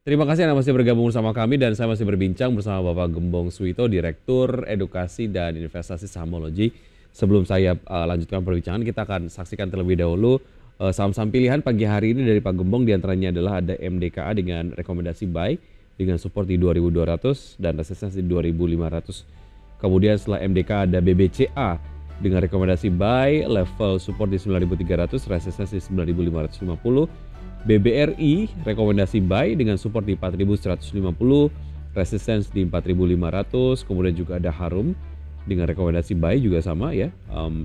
Terima kasih Anda masih bergabung bersama kami dan saya masih berbincang bersama Bapak Gembong Swito, Direktur Edukasi dan Investasi Sahamologi. Sebelum saya lanjutkan perbincangan, kita akan saksikan terlebih dahulu saham-saham pilihan pagi hari ini dari Pak Gembong. Di antaranya adalah ada MDKA dengan rekomendasi buy dengan support di 2200 dan resistensi di 2500. Kemudian setelah MDKA ada BBCA dengan rekomendasi buy, level support di 9300, resistensi di 9550. BBRI rekomendasi buy dengan support di 4150, resistance di 4500, kemudian juga ada Harum dengan rekomendasi buy juga sama ya,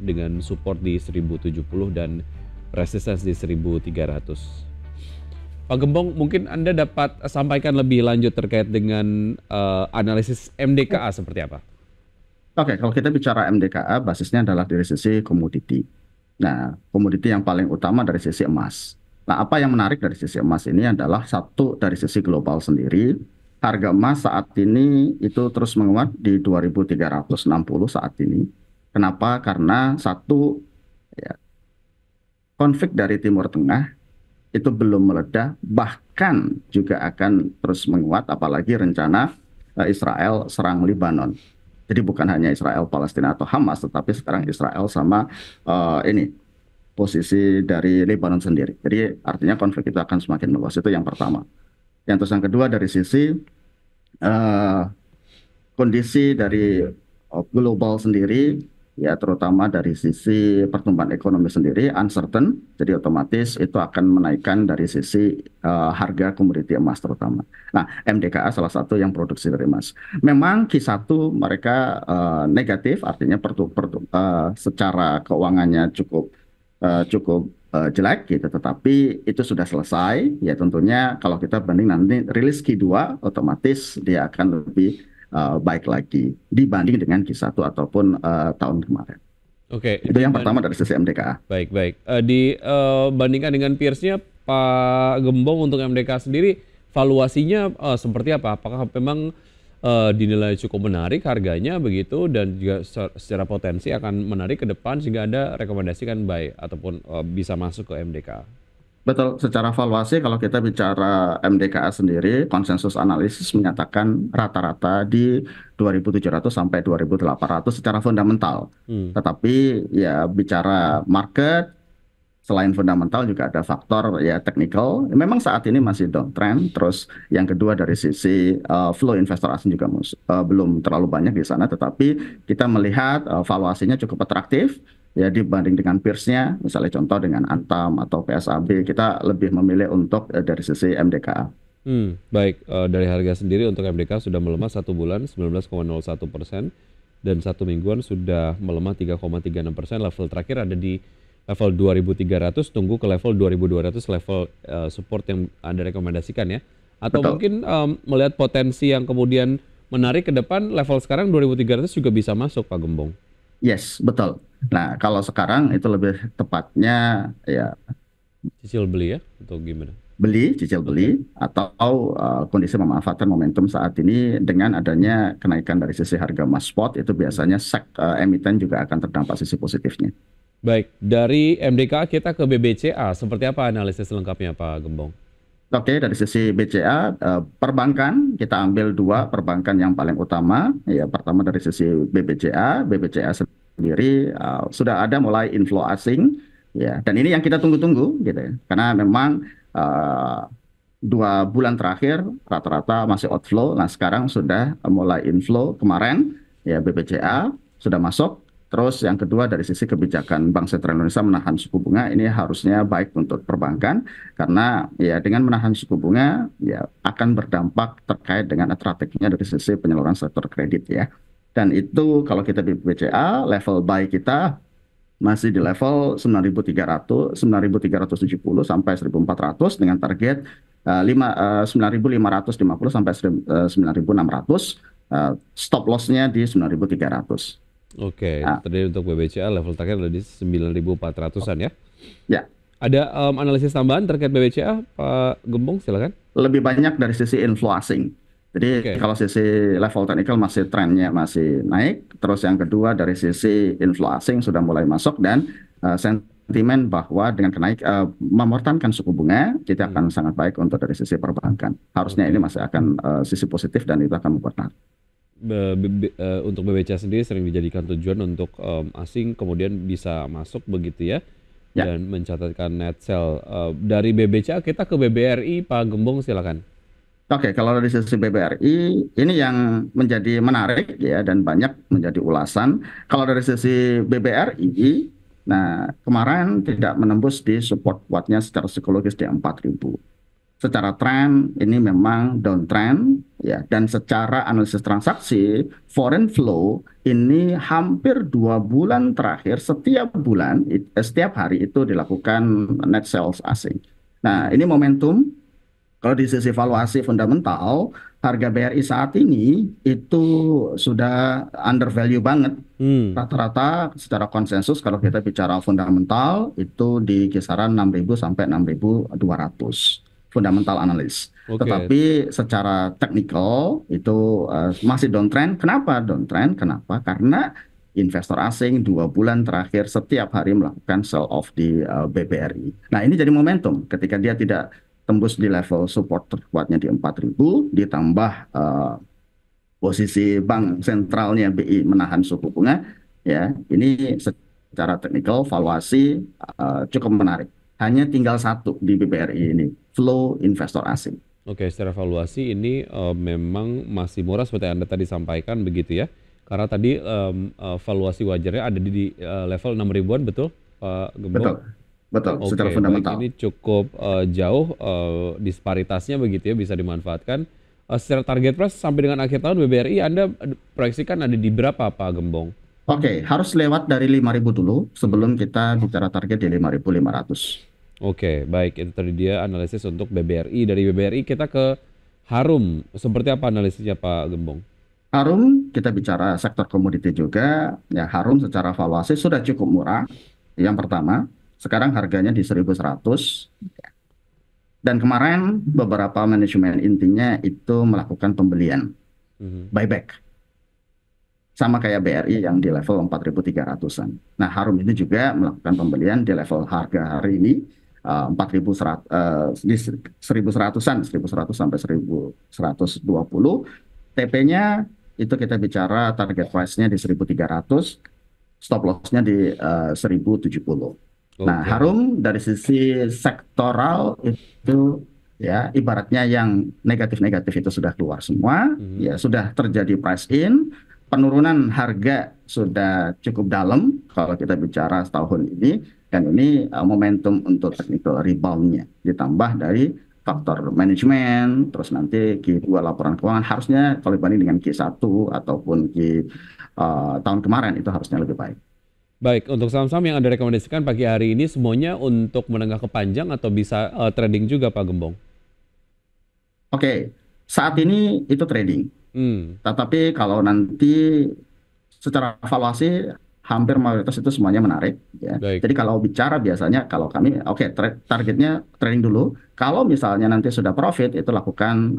dengan support di 1070 dan resistance di 1300. Pak Gembong, mungkin Anda dapat sampaikan lebih lanjut terkait dengan analisis MDKA seperti apa? Oke, kalau kita bicara MDKA basisnya adalah dari sisi komoditi. Nah, komoditi yang paling utama dari sisi emas. Nah, apa yang menarik dari sisi emas ini adalah satu dari sisi global sendiri. Harga emas saat ini itu terus menguat di 2.360 saat ini. Kenapa? Karena satu, ya, konflik dari Timur Tengah itu belum meledak, bahkan juga akan terus menguat, apalagi rencana Israel serang Lebanon. Jadi bukan hanya Israel, Palestina atau Hamas, tetapi sekarang Israel sama posisi dari Lebanon sendiri. Jadi artinya konflik itu akan semakin meluas. Itu yang pertama. Yang terus yang kedua dari sisi kondisi dari global sendiri, ya terutama dari sisi pertumbuhan ekonomi sendiri uncertain. Jadi otomatis itu akan menaikkan dari sisi harga komoditi emas terutama. Nah, MDKA salah satu yang produksi dari emas. Memang Q1 mereka negatif, artinya secara keuangannya cukup jelek gitu, tetapi itu sudah selesai ya. Tentunya kalau kita banding nanti rilis Q2 otomatis dia akan lebih baik lagi dibanding dengan Q1 ataupun tahun kemarin. Oke, itu yang pertama dari sisi MDKA. Baik. Dibandingkan dengan peersnya, Pak Gembong, untuk MDKA sendiri valuasinya seperti apa? Apakah memang dinilai cukup menarik harganya begitu dan juga secara potensi akan menarik ke depan sehingga Anda rekomendasikan buy ataupun bisa masuk ke MDKA? Betul, secara valuasi kalau kita bicara MDKA sendiri, konsensus analisis menyatakan rata-rata di 2.700 sampai 2.800 secara fundamental. Tetapi ya bicara market, selain fundamental juga ada faktor ya teknikal. Memang saat ini masih downtrend. Terus yang kedua dari sisi flow investor asing juga belum terlalu banyak di sana. Tetapi kita melihat valuasinya cukup atraktif ya dibanding dengan peersnya. Misalnya contoh dengan Antam atau PSAB, kita lebih memilih untuk dari sisi MDKA. Baik, dari harga sendiri untuk MDKA sudah melemah 1 bulan 19,01% dan 1 mingguan sudah melemah 3,36%. Level terakhir ada di level 2300, tunggu ke level 2200 level support yang Anda rekomendasikan ya. Atau betul, mungkin melihat potensi yang kemudian menarik ke depan, level sekarang 2300 juga bisa masuk, Pak Gembong. Yes, betul. Nah, kalau sekarang itu lebih tepatnya ya cicil beli ya atau gimana? Beli, cicil beli, atau kondisi memanfaatkan momentum saat ini dengan adanya kenaikan dari sisi harga emas spot itu biasanya emiten juga akan terdampak sisi positifnya. Baik, dari MDKA kita ke BBCA. Seperti apa analisis selengkapnya, Pak Gembong? Oke, dari sisi BCA, perbankan, kita ambil dua perbankan yang paling utama. Ya, pertama dari sisi BBCA. BBCA sendiri sudah ada mulai inflow asing. Ya, dan ini yang kita tunggu-tunggu, gitu ya. Karena memang 2 bulan terakhir rata-rata masih outflow. Nah, sekarang sudah mulai inflow. Kemarin, ya BBCA sudah masuk. Terus yang kedua dari sisi kebijakan Bank Sentral Indonesia menahan suku bunga, ini harusnya baik untuk perbankan karena ya dengan menahan suku bunga ya akan berdampak terkait dengan atraktifnya dari sisi penyaluran sektor kredit ya. Dan itu kalau kita di BCA, level buy kita masih di level 9.300, 9.370 sampai 1.400 dengan target 9.550 sampai 9.600, stop loss-nya di 9.300. Oke, tadi untuk BBCA level terakhir ada di 9.400-an ya? Ya. Ada analisis tambahan terkait BBCA, Pak Gembong, silakan. Lebih banyak dari sisi inflow asing. Jadi kalau sisi level technical masih trennya masih naik. Terus yang kedua dari sisi inflow asing sudah mulai masuk dan demand bahwa dengan memortankan suku bunga kita akan sangat baik untuk dari sisi perbankan. Harusnya ini masih akan sisi positif dan itu akan mempertahankan. Untuk BBCA sendiri sering dijadikan tujuan untuk asing kemudian bisa masuk begitu ya, dan mencatatkan net sell. Dari BBCA kita ke BBRI, Pak Gembong silakan. Oke, kalau dari sisi BBRI ini yang menjadi menarik ya dan banyak menjadi ulasan. Kalau dari sisi BBRI, nah kemarin tidak menembus di support kuatnya secara psikologis di 4.000. Secara tren ini memang downtrend ya, dan secara analisis transaksi foreign flow ini hampir 2 bulan terakhir setiap hari itu dilakukan net sales asing. Nah, ini momentum. Kalau di sisi valuasi fundamental, harga BRI saat ini itu sudah undervalue banget. Rata-rata secara konsensus kalau kita bicara fundamental itu di kisaran 6.000 sampai 6.200 fundamental analis. Tetapi secara teknikal itu masih downtrend. Kenapa downtrend? Kenapa? Karena investor asing 2 bulan terakhir setiap hari melakukan sell off di BBRI. Nah, ini jadi momentum ketika dia tidak tembus di level support terkuatnya di 4.000, ditambah posisi bank sentralnya BI menahan suku bunga, ya ini secara teknikal valuasi cukup menarik. Hanya tinggal satu di BBRI ini, flow investor asing. Oke, secara valuasi ini memang masih murah seperti Anda tadi sampaikan begitu ya, karena tadi valuasi wajarnya ada di level 6.000-an, betul Pak Gembong? Betul. Betul, secara fundamental. Ini cukup jauh disparitasnya begitu ya, bisa dimanfaatkan. Secara target price sampai dengan akhir tahun BBRI Anda proyeksikan ada di berapa, Pak Gembong? Oke, harus lewat dari 5.000 dulu sebelum kita bicara target di 5.500. Oke, baik. Itu tadi dia analisis untuk BBRI. Dari BBRI kita ke Harum. Seperti apa analisisnya, Pak Gembong? Harum, kita bicara sektor komoditi juga. Ya, Harum secara valuasi sudah cukup murah. Yang pertama, sekarang harganya di 1.100, dan kemarin beberapa manajemen intinya itu melakukan pembelian, buyback. Sama kayak BRI yang di level 4.300-an. Nah, Harum ini juga melakukan pembelian di level harga hari ini, 1.100-an, 1.100 sampai 1.120. TP-nya itu kita bicara target price-nya di 1.300, stop loss-nya di 1.070. Nah, Harum dari sisi sektoral itu ya ibaratnya yang negatif-negatif itu sudah keluar semua, ya sudah terjadi price in, penurunan harga sudah cukup dalam kalau kita bicara setahun ini, dan ini momentum untuk technical rebound-nya ditambah dari faktor manajemen, terus nanti Q2 laporan keuangan harusnya kalau dibanding dengan Q1 ataupun Q tahun kemarin itu harusnya lebih baik. Baik, untuk saham-saham yang Anda rekomendasikan pagi hari ini semuanya untuk menengah ke panjang atau bisa trading juga, Pak Gembong? Oke, saat ini itu trading. Tetapi kalau nanti secara valuasi hampir mayoritas itu semuanya menarik. Ya. Jadi kalau bicara biasanya kalau kami, targetnya trading dulu. Kalau misalnya nanti sudah profit, itu lakukan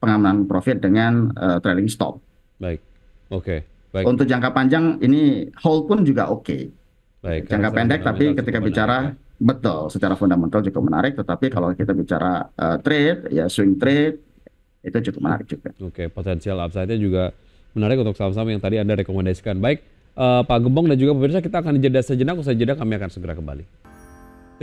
pengamanan profit dengan trailing stop. Baik, oke. Baik. Untuk jangka panjang ini hold pun juga oke. Baik, jangka pendek tapi ketika bicara menarik, betul secara fundamental cukup menarik, tetapi kalau kita bicara trade ya swing trade itu cukup menarik juga. Oke, potensial upside-nya juga menarik untuk saham-saham yang tadi Anda rekomendasikan. Baik, Pak Gembong dan juga pemirsa, kita akan jeda sejenak, usai jeda kami akan segera kembali.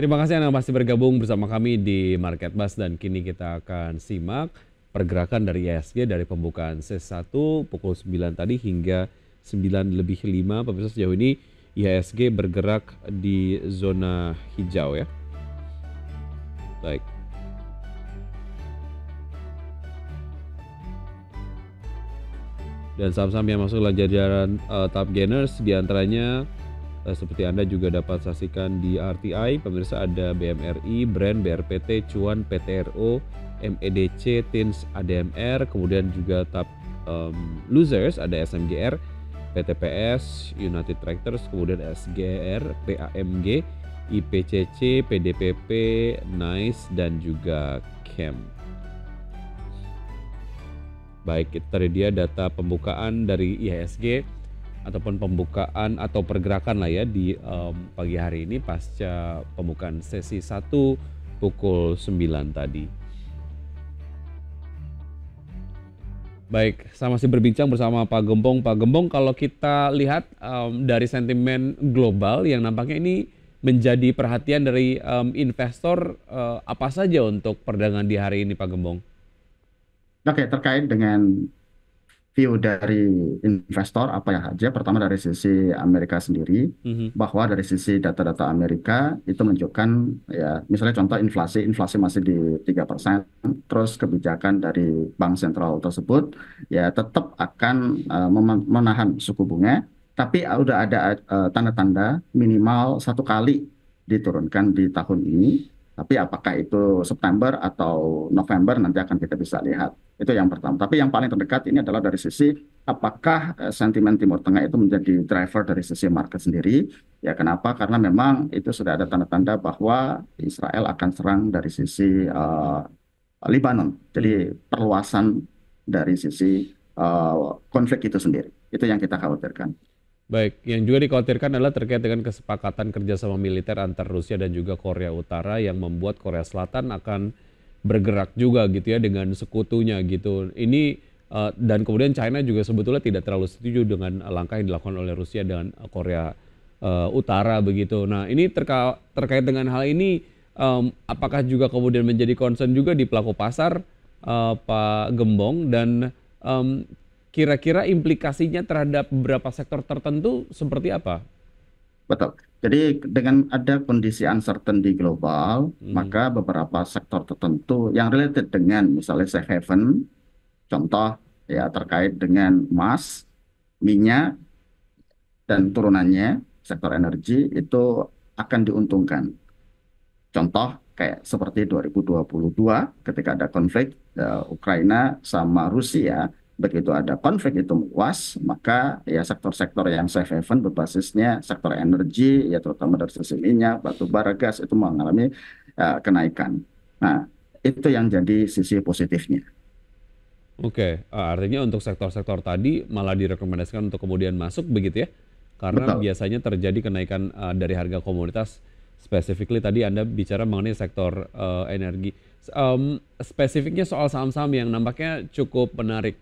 Terima kasih Anda masih bergabung bersama kami di Market Buzz, dan kini kita akan simak pergerakan dari IHSG dari pembukaan C1 pukul 9 tadi hingga 9:05. Pemirsa, sejauh ini IHSG bergerak di zona hijau ya. Baik. Dan saham-saham yang masuk dalam jajaran top gainers diantaranya seperti Anda juga dapat saksikan di RTI. Pemirsa, ada BMRI, Brand, BRPT, Cuan, PTRO, MEDC, Tins, ADMR, kemudian juga top losers ada SMGR, PTPS, United Tractors, kemudian SGR, PAMG, IPCC, PDPP, Nice, dan juga Camp. Baik, itu tadi dia data pembukaan dari IHSG ataupun pembukaan atau pergerakan lah ya di pagi hari ini pasca pembukaan sesi 1 pukul 9 tadi. Baik, saya masih berbincang bersama Pak Gembong. Pak Gembong, kalau kita lihat dari sentimen global yang nampaknya ini menjadi perhatian dari investor, apa saja untuk perdagangan di hari ini, Pak Gembong? Oke, terkait dengan view dari investor, apa yang saja, pertama dari sisi Amerika sendiri, bahwa dari sisi data-data Amerika itu menunjukkan, ya misalnya contoh inflasi masih di 3%, terus kebijakan dari bank sentral tersebut ya tetap akan menahan suku bunga, tapi udah ada tanda-tanda minimal satu kali diturunkan di tahun ini, tapi apakah itu September atau November nanti akan kita bisa lihat. Itu yang pertama. Tapi yang paling terdekat ini adalah dari sisi apakah sentimen Timur Tengah itu menjadi driver dari sisi market sendiri. Ya kenapa? Karena memang itu sudah ada tanda-tanda bahwa Israel akan serang dari sisi Lebanon. Jadi perluasan dari sisi konflik itu sendiri. Itu yang kita khawatirkan. Baik, yang juga dikhawatirkan adalah terkait dengan kesepakatan kerjasama militer antara Rusia dan juga Korea Utara yang membuat Korea Selatan akan bergerak juga gitu ya dengan sekutunya gitu. Ini dan kemudian China juga sebetulnya tidak terlalu setuju dengan langkah yang dilakukan oleh Rusia dan Korea Utara begitu. Nah ini terkait dengan hal ini, apakah juga kemudian menjadi concern juga di pelaku pasar, Pak Gembong, dan kira-kira implikasinya terhadap beberapa sektor tertentu seperti apa? Betul. Jadi dengan ada kondisi uncertain di global, maka beberapa sektor tertentu yang related dengan misalnya safe haven, contoh ya terkait dengan emas, minyak, dan turunannya, sektor energi itu akan diuntungkan. Contoh kayak seperti 2022 ketika ada konflik Ukraina sama Rusia, begitu ada konflik itu meluas, maka ya sektor-sektor yang safe haven berbasisnya sektor energi, ya terutama dari sisi minyak, batu bara, gas itu mengalami kenaikan. Nah, itu yang jadi sisi positifnya. Oke, artinya untuk sektor-sektor tadi malah direkomendasikan untuk kemudian masuk begitu ya? Karena betul, biasanya terjadi kenaikan dari harga komoditas, specifically tadi Anda bicara mengenai sektor energi. Spesifiknya soal saham-saham yang nampaknya cukup menarik,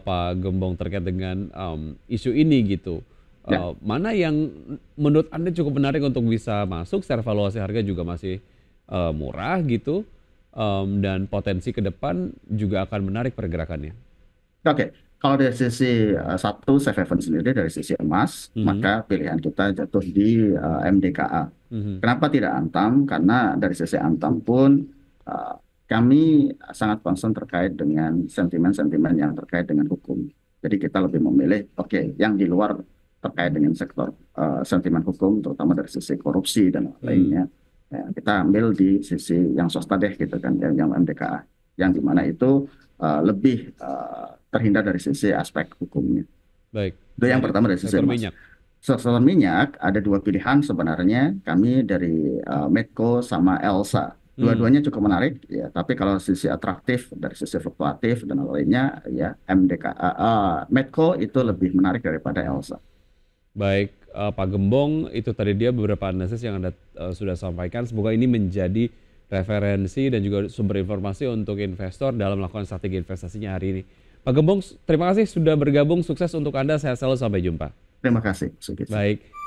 Pak Gembong, terkait dengan isu ini gitu. Ya. Mana yang menurut Anda cukup menarik untuk bisa masuk, secara valuasi harga juga masih murah gitu, dan potensi ke depan juga akan menarik pergerakannya. Oke, kalau dari sisi satu, safe haven sendiri dari sisi emas, maka pilihan kita jatuh di MDKA. Kenapa tidak Antam? Karena dari sisi Antam pun kami sangat concern terkait dengan sentimen-sentimen yang terkait dengan hukum. Jadi kita lebih memilih, oke, yang di luar terkait dengan sektor sentimen hukum, terutama dari sisi korupsi dan lainnya. Ya, kita ambil di sisi yang swasta deh gitu kan, yang MDKA. Yang dimana itu lebih terhindar dari sisi aspek hukumnya. Baik. Itu yang pertama dari sisi minyak. Sektor minyak ada dua pilihan sebenarnya, kami dari Medco sama Elsa. Dua-duanya cukup menarik, ya. Tapi kalau sisi atraktif dari sisi fluktuatif dan lainnya, ya Medco itu lebih menarik daripada Elsa. Baik, Pak Gembong, itu tadi dia beberapa analisis yang Anda sudah sampaikan. Semoga ini menjadi referensi dan juga sumber informasi untuk investor dalam melakukan strategi investasinya hari ini. Pak Gembong, terima kasih sudah bergabung. Sukses untuk Anda. Saya selalu, sampai jumpa. Terima kasih. Baik.